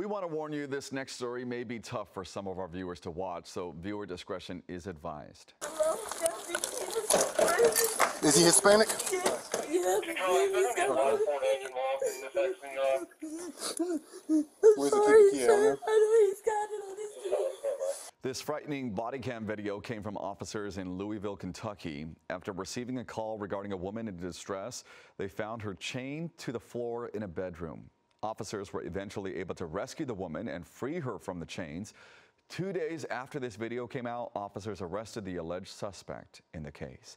We want to warn you, this next story may be tough for some of our viewers to watch, so viewer discretion is advised. Is he Hispanic? This frightening body cam video came from officers in Louisville, Kentucky. After receiving a call regarding a woman in distress, they found her chained to the floor in a bedroom. Officers were eventually able to rescue the woman and free her from the chains. 2 days after this video came out, officers arrested the alleged suspect in the case.